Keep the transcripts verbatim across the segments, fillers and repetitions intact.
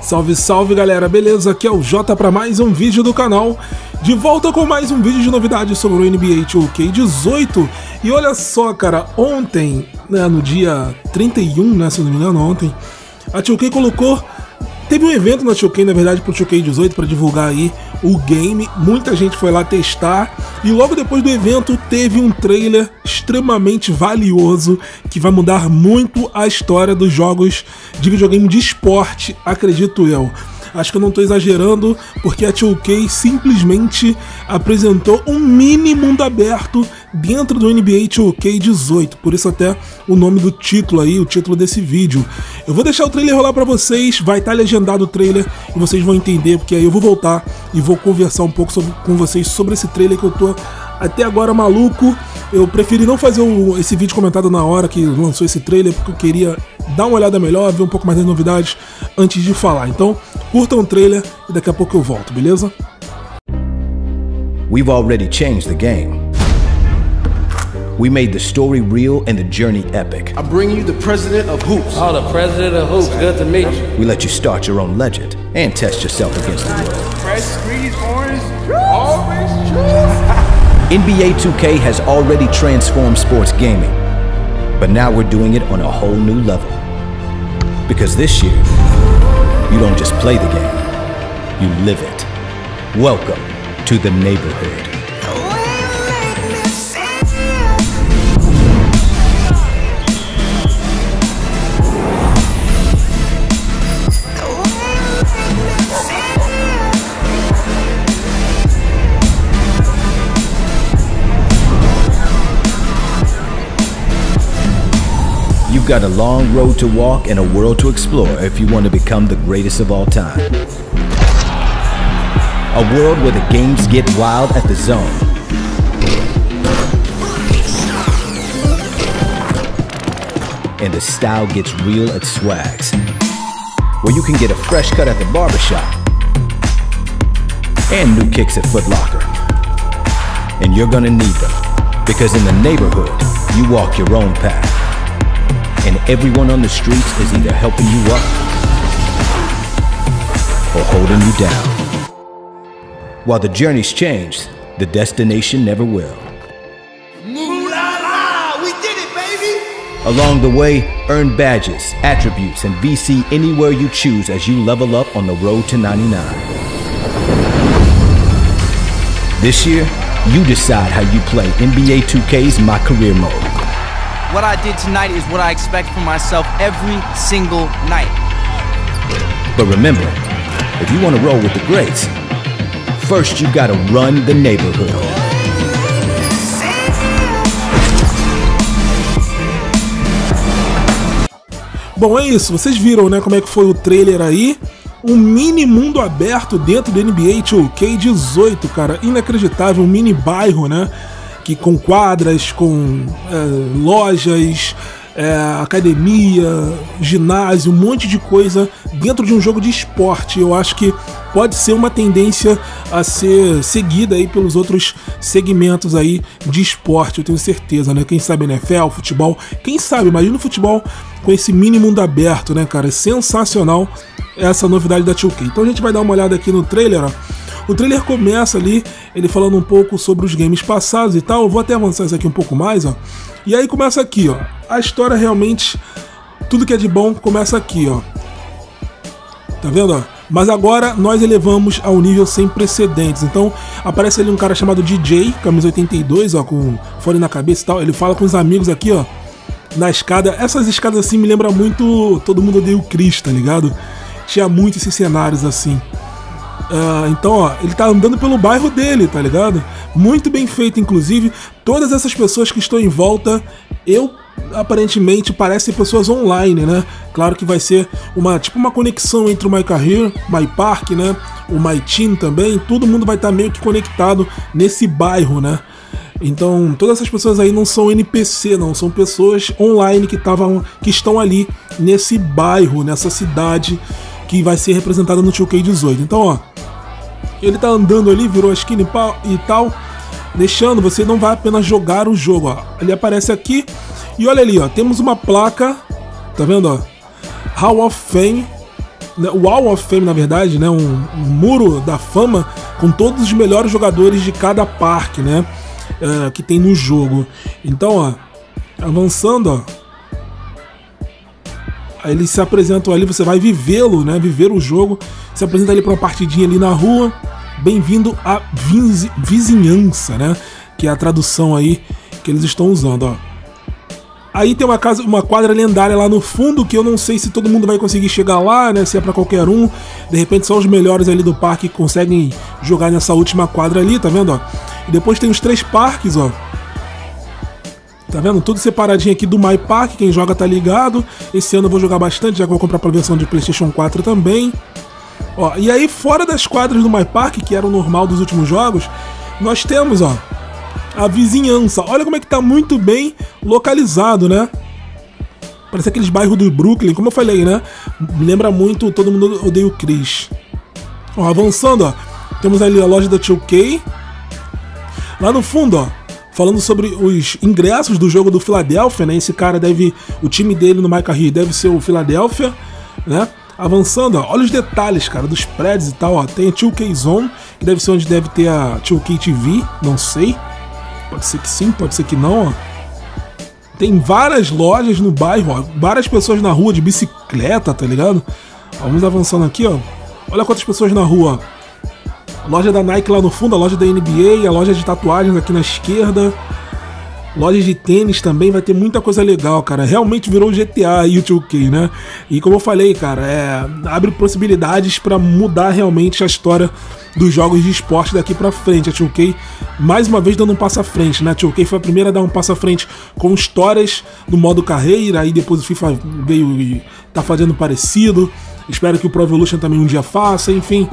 Salve, salve galera, beleza? Aqui é o Jota para mais um vídeo do canal. De volta com mais um vídeo de novidades sobre o N B A two K dezoito. E olha só, cara, ontem, né, no dia trinta e um, né, se não me engano, ontem, a two K colocou... Teve um evento na two K, na verdade, pro two K dezoito, para divulgar aí o game. Muita gente foi lá testar. E logo depois do evento, teve um trailer extremamente valioso que vai mudar muito a história dos jogos de videogame de esporte, acredito eu. Acho que eu não estou exagerando, porque a two K simplesmente apresentou um mini mundo aberto dentro do N B A two K dezoito, por isso até o nome do título aí, o título desse vídeo. Eu vou deixar o trailer rolar para vocês, vai estar legendado o trailer e vocês vão entender, porque aí eu vou voltar e vou conversar um pouco sobre, com vocês sobre esse trailer que eu tô até agora maluco. Eu preferi não fazer o, esse vídeo comentado na hora que lançou esse trailer, porque eu queria dar uma olhada melhor, ver um pouco mais das novidades antes de falar. Então, curtam o trailer e daqui a pouco eu volto, beleza? We've already changed the game. We made the story real and the journey epic. I bring you the president of Hoops. Oh, the president of Hoops. Good to meet you. We let you start your own legend and test yourself against the world. Fresh squeeze, orange juice. Always juice. N B A two K has already transformed sports gaming, but now we're doing it on a whole new level. Because this year, you don't just play the game, you live it. Welcome to the neighborhood. You've got a long road to walk and a world to explore if you want to become the greatest of all time. A world where the games get wild at the zone. And the style gets real at Swags. Where you can get a fresh cut at the barbershop. And new kicks at Foot Locker. And you're gonna need them. Because in the neighborhood, you walk your own path. And everyone on the streets is either helping you up or holding you down. While the journey's changed, the destination never will. We did it, baby! Along the way, earn badges, attributes, and V C anywhere you choose as you level up on the road to ninety-nine. This year, you decide how you play N B A two K's My Career mode. What I did tonight is what I expect from myself every single night. But remember, if you want to roll with the greats, first you gotta run the neighborhood. Bom, é isso. Vocês viram, né, como é que foi o trailer aí? Um mini mundo aberto dentro do N B A two K dezoito, cara. Inacreditável, um mini bairro, né? Com quadras, com é, lojas, é, academia, ginásio, um monte de coisa dentro de um jogo de esporte. Eu acho que pode ser uma tendência a ser seguida aí pelos outros segmentos aí de esporte, eu tenho certeza, né? Quem sabe N F L, futebol, quem sabe, imagina o futebol com esse mini mundo aberto, né, cara? Sensacional essa novidade da two K. Então a gente vai dar uma olhada aqui no trailer, ó. O trailer começa ali, ele falando um pouco sobre os games passados e tal. Eu vou até avançar isso aqui um pouco mais, ó. E aí começa aqui, ó. A história realmente, tudo que é de bom começa aqui, ó. Tá vendo, ó? Mas agora nós elevamos a um nível sem precedentes. Então aparece ali um cara chamado D J, camisa oitenta e dois, ó, com fone na cabeça e tal. Ele fala com os amigos aqui, ó, na escada. Essas escadas assim me lembram muito Todo Mundo Odeia o Chris, tá ligado? Tinha muito esses cenários assim. Uh, então, ó, ele tá andando pelo bairro dele, tá ligado? Muito bem feito, inclusive. Todas essas pessoas que estão em volta, eu, aparentemente, parecem pessoas online, né? Claro que vai ser uma, tipo, uma conexão entre o MyCareer, My Park, né? O My Team também. Todo mundo vai estar tá meio que conectado nesse bairro, né? Então, todas essas pessoas aí não são N P C, não. São pessoas online que, tavam, que estão ali nesse bairro, nessa cidade que vai ser representada no two K dezoito. Então, ó, ele tá andando ali, virou a esquina e tal, deixando, você não vai apenas jogar o jogo, ó. Ele aparece aqui e olha ali, ó, temos uma placa, tá vendo, ó? Hall of Fame Wall of Fame, na verdade, né? Um, um muro da fama com todos os melhores jogadores de cada parque, né? Uh, que tem no jogo. Então, ó, avançando, ó. Aí eles se apresentam ali, você vai vivê-lo, né? Viver o jogo. Se apresenta ali para uma partidinha ali na rua. Bem-vindo à vizinhança, né? Que é a tradução aí que eles estão usando, ó. Aí tem uma casa, uma quadra lendária lá no fundo, que eu não sei se todo mundo vai conseguir chegar lá, né? Se é pra qualquer um. De repente só os melhores ali do parque conseguem jogar nessa última quadra ali, tá vendo, ó? E depois tem os três parques, ó. Tá vendo? Tudo separadinho aqui do My Park, quem joga tá ligado. Esse ano eu vou jogar bastante, já que eu vou comprar pra versão de PlayStation quatro também. Ó, e aí fora das quadras do My Park, que era o normal dos últimos jogos, nós temos, ó, a vizinhança. Olha como é que tá muito bem localizado, né? Parece aqueles bairros do Brooklyn, como eu falei, né? Lembra muito Todo Mundo Odeia o Chris. Ó, avançando, ó, temos ali a loja da two K. Lá no fundo, ó, falando sobre os ingressos do jogo do Philadelphia, né? Esse cara deve... O time dele no MyCareer deve ser o Philadelphia, né? Avançando, ó, olha os detalhes, cara, dos prédios e tal, ó. Tem a two K Zone, que deve ser onde deve ter a two K T V, não sei. Pode ser que sim, pode ser que não, ó. Tem várias lojas no bairro, ó. Várias pessoas na rua de bicicleta, tá ligado? Ó, vamos avançando aqui, ó. Olha quantas pessoas na rua, ó. Loja da Nike lá no fundo, a loja da N B A, a loja de tatuagens aqui na esquerda. Loja de tênis também, vai ter muita coisa legal, cara. Realmente virou G T A e o two K, né? E como eu falei, cara, é... abre possibilidades pra mudar realmente a história dos jogos de esporte daqui pra frente. A two K, mais uma vez, dando um passo à frente, né? A two K foi a primeira a dar um passo à frente com histórias no modo carreira, aí depois o FIFA veio e tá fazendo parecido. Espero que o Pro Evolution também um dia faça, enfim...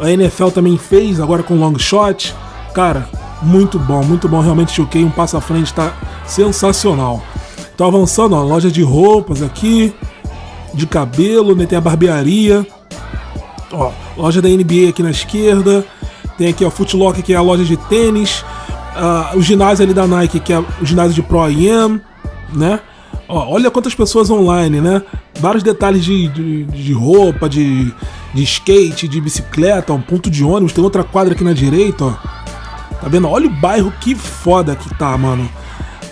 A N F L também fez, agora com long shot. Cara, muito bom, muito bom. Realmente choquei, um passo à frente, tá sensacional. Tô avançando, ó, loja de roupas aqui, de cabelo, né? Tem a barbearia. Ó, loja da N B A aqui na esquerda. Tem aqui, ó, Foot Locker, que é a loja de tênis. Uh, o ginásio ali da Nike, que é o ginásio de Pro A M, né? Ó, olha quantas pessoas online, né? Vários detalhes de, de, de roupa, de... de skate, de bicicleta, um ponto de ônibus. Tem outra quadra aqui na direita, ó. Tá vendo? Olha o bairro, que foda que tá, mano.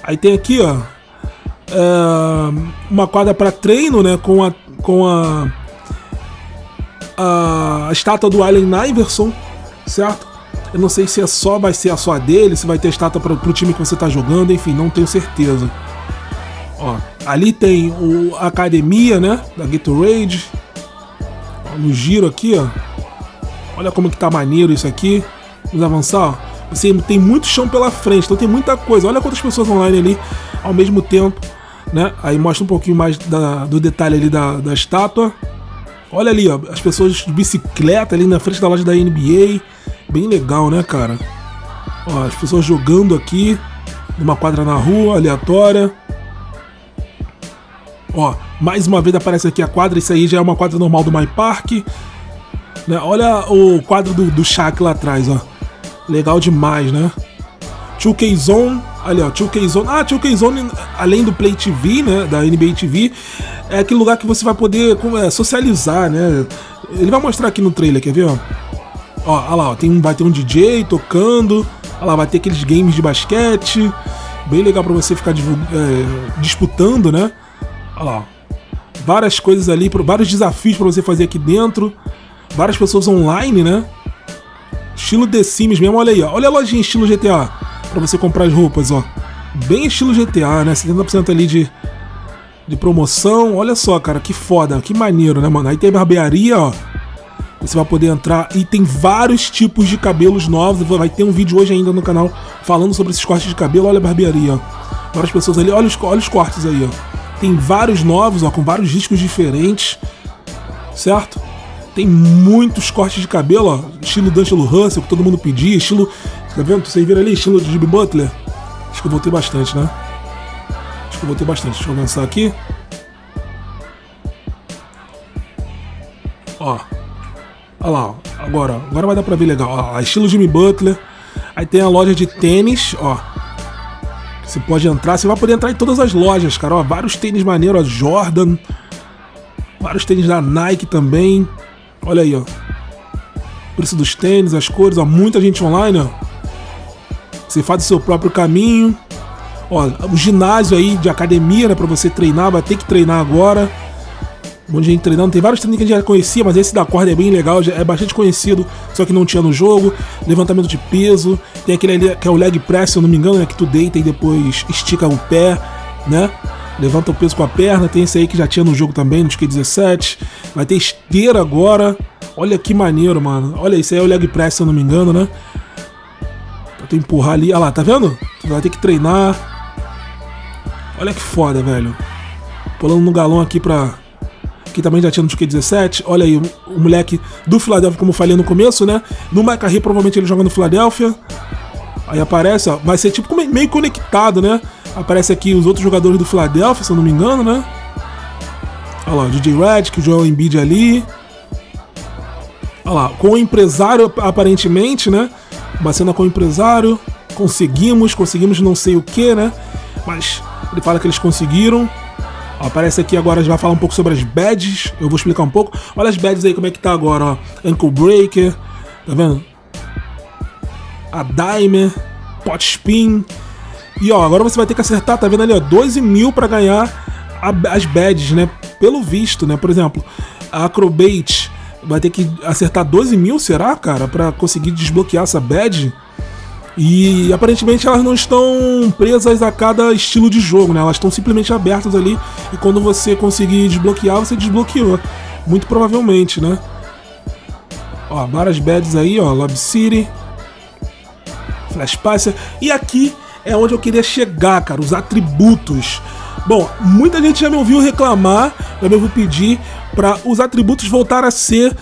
Aí tem aqui, ó, uh, uma quadra pra treino, né? Com a... com a... a, a estátua do Allen Iverson, certo? Eu não sei se é só, vai ser a só dele, se vai ter estátua pra, pro time que você tá jogando, enfim, não tenho certeza. Ó, ali tem o, a academia, né? Da Gatorade. No giro aqui, ó. Olha como que tá maneiro isso aqui. Vamos avançar, ó. Assim, tem muito chão pela frente, então tem muita coisa. Olha quantas pessoas online ali ao mesmo tempo, né? Aí mostra um pouquinho mais da, do detalhe ali da, da estátua. Olha ali, ó, as pessoas de bicicleta ali na frente da loja da N B A. Bem legal, né, cara? Ó, as pessoas jogando aqui numa quadra na rua, aleatória. Ó, mais uma vez aparece aqui a quadra. Isso aí já é uma quadra normal do My Park, né? Olha o quadro do, do Shaq lá atrás, ó. Legal demais, né? two K Zone, ali ó, two K Zone. Ah, two K Zone, além do Play T V, né? Da N B A T V, é aquele lugar que você vai poder é, socializar, né? Ele vai mostrar aqui no trailer, quer ver, ó? Ó, ó lá, ó, tem, vai ter um D J tocando. Ó lá, vai ter aqueles games de basquete. Bem legal pra você ficar é, disputando, né? Olha lá, várias coisas ali, vários desafios pra você fazer aqui dentro. Várias pessoas online, né? Estilo The Sims mesmo, olha aí, ó. Olha a lojinha estilo G T A, pra você comprar as roupas, ó. Bem estilo G T A, né? setenta por cento ali de, de promoção. Olha só, cara, que foda, que maneiro, né, mano? Aí tem a barbearia, ó. Você vai poder entrar e tem vários tipos de cabelos novos. Vai ter um vídeo hoje ainda no canal falando sobre esses cortes de cabelo. Olha a barbearia, ó. Várias pessoas ali, olha os, olha os cortes aí, ó. Tem vários novos, ó, com vários riscos diferentes, certo? Tem muitos cortes de cabelo, ó, estilo D'Angelo Russell, que todo mundo pedia, estilo... Tá vendo? Vocês viram ali? Estilo Jimmy Butler? Acho que eu botei bastante, né? Acho que eu botei bastante. Deixa eu avançar aqui. Ó. Olha lá, ó. Agora, ó. Agora vai dar pra ver legal. Ó, ó, estilo Jimmy Butler. Aí tem a loja de tênis, ó. Você pode entrar, você vai poder entrar em todas as lojas, cara, ó, vários tênis maneiros, ó, Jordan, Vários tênis da Nike também. Olha aí, ó. O preço dos tênis, as cores, ó. Muita gente online, ó. Você faz o seu próprio caminho. Ó, o ginásio aí de academia, né? Pra você treinar, vai ter que treinar agora. Um monte de gente treinando. Tem vários treinos que a gente já conhecia, mas esse da corda é bem legal. É bastante conhecido, só que não tinha no jogo. Levantamento de peso. Tem aquele ali que é o leg press, se eu não me engano, né? Que tu deita e depois estica o pé, né? Levanta o peso com a perna. Tem esse aí que já tinha no jogo também, no T K dezessete. Vai ter esteira agora. Olha que maneiro, mano. Olha, isso aí é o leg press, se eu não me engano, né? Pra tu empurrar ali. Olha lá, tá vendo? Tu vai ter que treinar. Olha que foda, velho. Pulando no galão aqui pra... que também já tinha no T K dezessete. Olha aí, o moleque do Philadelphia, como eu falei no começo, né? No MyCareer, provavelmente ele joga no Philadelphia. Aí aparece, ó. Vai ser tipo meio conectado, né? Aparece aqui os outros jogadores do Philadelphia, se eu não me engano, né? Olha lá, o D J Red, que o Joel Embiid ali. Olha lá, com o empresário, aparentemente, né? Uma cena com o empresário. Conseguimos, conseguimos não sei o que, né? Mas ele fala que eles conseguiram. Ó, aparece aqui agora, a gente vai falar um pouco sobre as badges. Eu vou explicar um pouco. Olha as badges aí, como é que tá agora, ó. Ankle Breaker, tá vendo? A Dimer, Pot Spin. E ó, agora você vai ter que acertar, tá vendo ali, ó, doze mil pra ganhar a, as badges, né? Pelo visto, né? Por exemplo, a Acrobate vai ter que acertar doze mil, será, cara? Pra conseguir desbloquear essa badge. E aparentemente elas não estão presas a cada estilo de jogo, né? Elas estão simplesmente abertas ali. E quando você conseguir desbloquear, você desbloqueou. Muito provavelmente, né? Ó, várias badges aí, ó. Lob City, Flash Passer. E aqui é onde eu queria chegar, cara. Os atributos. Bom, muita gente já me ouviu reclamar. Já me ouviu pedir para os atributos voltar a ser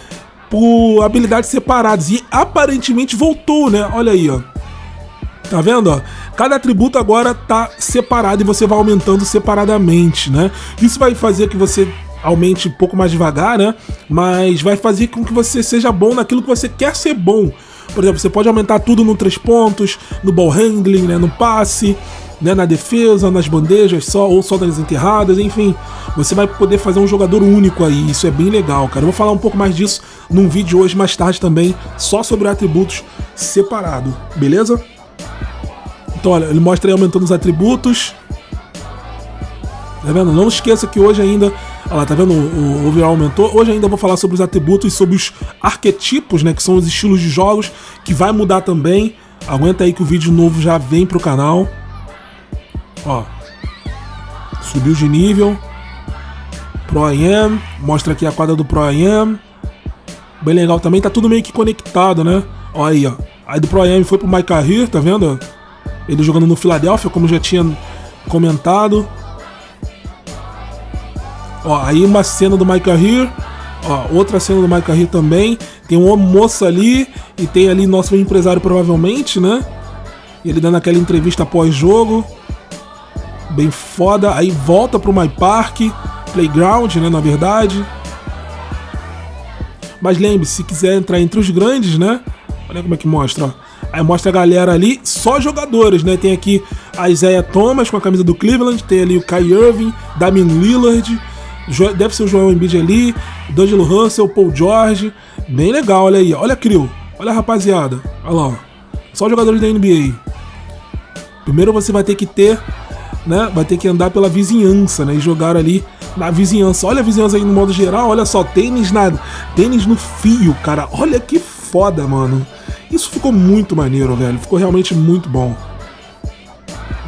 por habilidades separadas. E aparentemente voltou, né? Olha aí, ó. Tá vendo, ó? Cada atributo agora tá separado e você vai aumentando separadamente, né? Isso vai fazer que você aumente um pouco mais devagar, né? Mas vai fazer com que você seja bom naquilo que você quer ser bom. Por exemplo, você pode aumentar tudo no três pontos, no ball handling, né? No passe, né? Na defesa, nas bandejas só, ou só nas enterradas, enfim. Você vai poder fazer um jogador único aí, isso é bem legal, cara. Eu vou falar um pouco mais disso num vídeo hoje, mais tarde também, só sobre atributos separado, beleza? Então, olha, ele mostra aí aumentando os atributos. Tá vendo? Não esqueça que hoje ainda... Olha lá, tá vendo? O, o overall aumentou. Hoje ainda vou falar sobre os atributos e sobre os arquetipos, né? Que são os estilos de jogos, que vai mudar também. Aguenta aí que o vídeo novo já vem pro canal. Ó. Subiu de nível. Pro-A M. Mostra aqui a quadra do Pro-A M. Bem legal também. Tá tudo meio que conectado, né? Ó aí, ó. Aí do Pro-A M foi pro MyCareer, tá vendo? Ele jogando no Philadelphia, como já tinha comentado. Ó, aí uma cena do MyCareer. Ó, outra cena do MyCareer também. Tem uma moça ali. E tem ali nosso empresário, provavelmente, né? Ele dando aquela entrevista pós-jogo. Bem foda. Aí volta pro My Park. Playground, né? Na verdade. Mas lembre-se, se quiser entrar entre os grandes, né? Olha como é que mostra, ó. Aí mostra a galera ali, só jogadores, né? Tem aqui a Isaiah Thomas com a camisa do Cleveland, tem ali o Kyrie Irving, Damian Lillard, deve ser o Joel Embiid ali, D'Angelo Russell, Paul George. Bem legal, olha aí, olha a crew, olha a rapaziada, olha lá, ó. Só jogadores da N B A. Primeiro você vai ter que ter, né? Vai ter que andar pela vizinhança, né? E jogar ali na vizinhança. Olha a vizinhança aí no modo geral, olha só, tênis na, tênis no fio, cara, olha que foda, mano. Isso ficou muito maneiro, velho. Ficou realmente muito bom.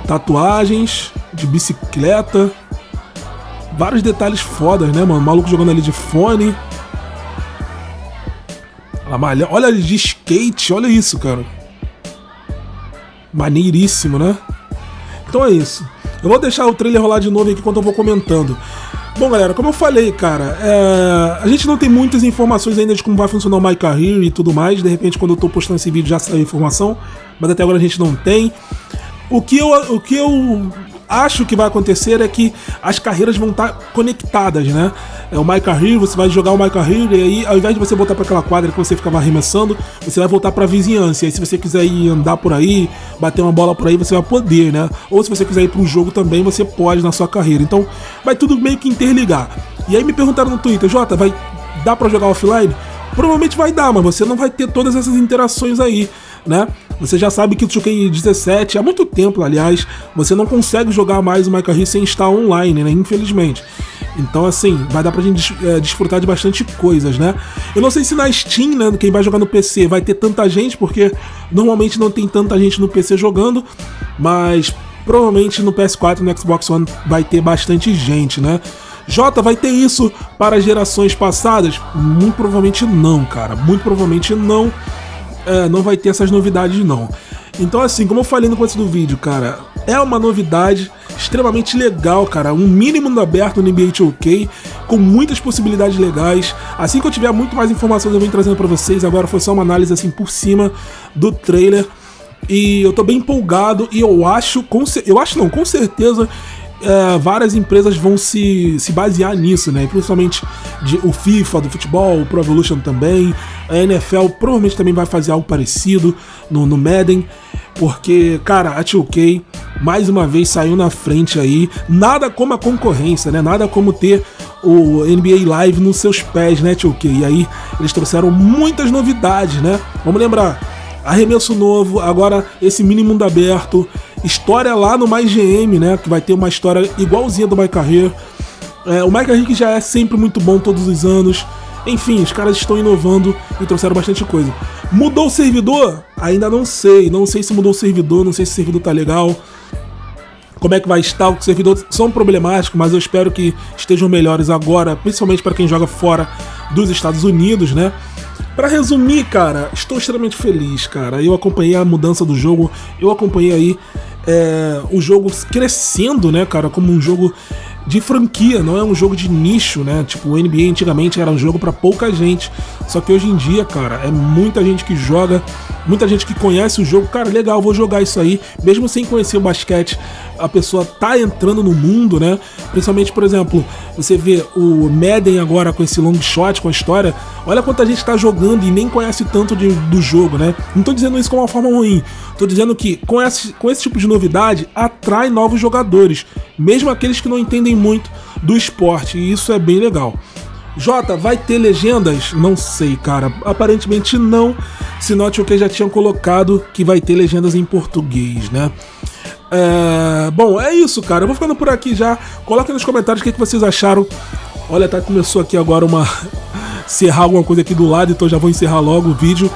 Tatuagens de bicicleta. Vários detalhes fodas, né, mano? O maluco jogando ali de fone. Olha ali de skate. Olha isso, cara. Maneiríssimo, né? Então é isso. Eu vou deixar o trailer rolar de novo aqui enquanto eu vou comentando. Bom, galera, como eu falei, cara, é... a gente não tem muitas informações ainda de como vai funcionar o MyCareer e tudo mais. De repente, quando eu tô postando esse vídeo já saiu a informação, mas até agora a gente não tem. O que eu, o que eu acho que vai acontecer é que as carreiras vão estar conectadas, né? É o MyCareer, você vai jogar o MyCareer e aí, ao invés de você voltar para aquela quadra que você ficava arremessando, você vai voltar para a vizinhança. E aí, se você quiser ir andar por aí, bater uma bola por aí, você vai poder, né? Ou se você quiser ir para o jogo também, você pode na sua carreira. Então, vai tudo meio que interligar. E aí me perguntaram no Twitter, Jota, vai dar pra jogar offline? Provavelmente vai dar, mas você não vai ter todas essas interações aí, né? Você já sabe que o dois K dezessete, há muito tempo, aliás, você não consegue jogar mais o MyCareer sem estar online, né? Infelizmente. Então, assim, vai dar pra gente é, desfrutar de bastante coisas, né? Eu não sei se na Steam, né, quem vai jogar no P C vai ter tanta gente, porque normalmente não tem tanta gente no P C jogando, mas provavelmente no P S quatro e no Xbox One vai ter bastante gente, né? Jota, vai ter isso para gerações passadas? Muito provavelmente não, cara. Muito provavelmente não. É, não vai ter essas novidades, não. Então, assim, como eu falei no começo do vídeo, cara, é uma novidade extremamente legal, cara. Um mini mundo aberto no N B A two K, com muitas possibilidades legais. Assim que eu tiver muito mais informações, eu venho trazendo pra vocês. Agora foi só uma análise, assim, por cima do trailer. E eu tô bem empolgado e eu acho... Com, eu acho não, com certeza... É, várias empresas vão se, se basear nisso, né? Principalmente de, o FIFA do futebol, o Pro Evolution também, a N F L provavelmente também vai fazer algo parecido no, no Madden, porque, cara, a two K mais uma vez saiu na frente aí, nada como a concorrência, né? Nada como ter o N B A Live nos seus pés, né, two K? E aí eles trouxeram muitas novidades, né? Vamos lembrar, arremesso novo, agora esse mini mundo aberto, história lá no MyGM, né, que vai ter uma história igualzinha do MyCareer. É, o MyCareer que já é sempre muito bom todos os anos. Enfim, os caras estão inovando e trouxeram bastante coisa. Mudou o servidor? Ainda não sei. Não sei se mudou o servidor, não sei se o servidor tá legal. Como é que vai estar? Os servidores são problemáticos, mas eu espero que estejam melhores agora, principalmente para quem joga fora dos Estados Unidos, né? Pra resumir, cara, estou extremamente feliz, cara. Eu acompanhei a mudança do jogo, eu acompanhei aí é, o jogo crescendo, né, cara, como um jogo de franquia, não é um jogo de nicho, né? Tipo, o N B A antigamente era um jogo pra pouca gente, só que hoje em dia, cara, é muita gente que joga, muita gente que conhece o jogo. Cara, legal, vou jogar isso aí, mesmo sem conhecer o basquete, a pessoa tá entrando no mundo, né? Principalmente, por exemplo, você vê o Madden agora com esse long shot, com a história, olha quanta gente tá jogando e nem conhece tanto de, do jogo, né? Não tô dizendo isso como uma forma ruim, tô dizendo que com esse, com esse tipo de novidade, atrai novos jogadores, mesmo aqueles que não entendem muito do esporte, e isso é bem legal. Jota, vai ter legendas? Não sei, cara, aparentemente não, senão a two K já tinha colocado que vai ter legendas em português, né? É... Bom, é isso, cara, eu vou ficando por aqui já. Coloquem nos comentários o que, é que vocês acharam. Olha, tá, começou aqui agora uma... encerrar alguma coisa aqui do lado, então já vou encerrar logo o vídeo.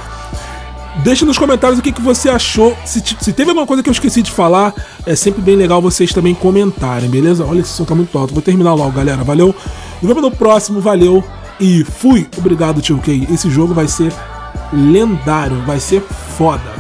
Deixe nos comentários o que, que você achou, se, se teve alguma coisa que eu esqueci de falar, é sempre bem legal vocês também comentarem, beleza? Olha, esse som tá muito alto, vou terminar logo, galera, valeu? Nos vemos no próximo, valeu e fui! Obrigado, two K, esse jogo vai ser lendário, vai ser foda.